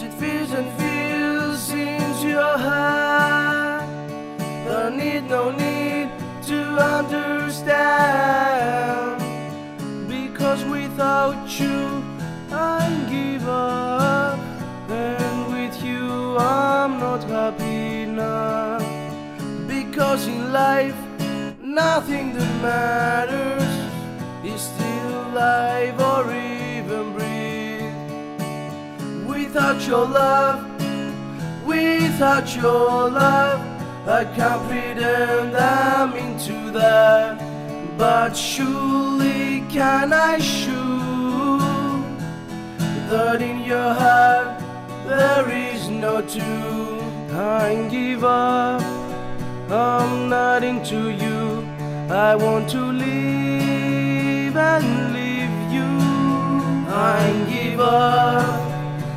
as it feels and feels into your heart. No need to understand, because without you I give up, and with you I'm not happy enough. Because in life nothing that matters is still alive or even breathe. Without your love I can't pretend I'm into that. But surely can I show that in your heart there is no two. I give up, I'm not into you. I want to live and leave you. I give up,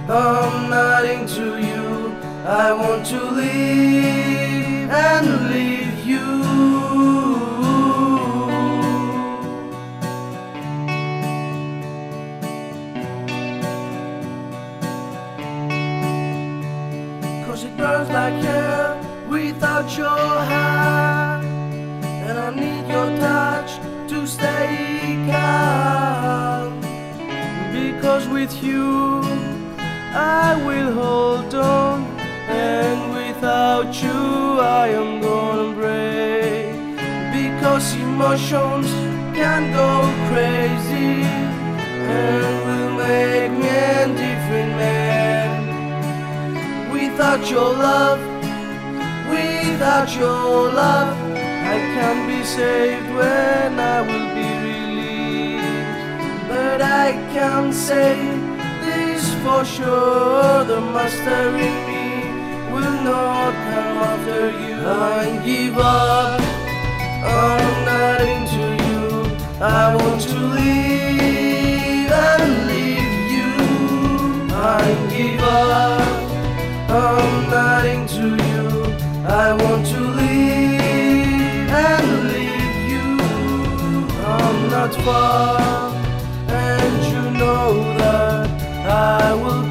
I'm not into you. I want to live and leave you. Cause it burns like air without your hand, and I need your touch to stay calm. Because with you I will hold on, and without you I am gonna break. Because emotions can go crazy and will make me a different man. Without your love I can be saved when I will be released. But I can say this for sure, the master in me will not come after you. I give up, I'm not into you. I want to leave and leave you. I give up, I'm not into you. I want to leave and leave you. I'm not far, and you know that I will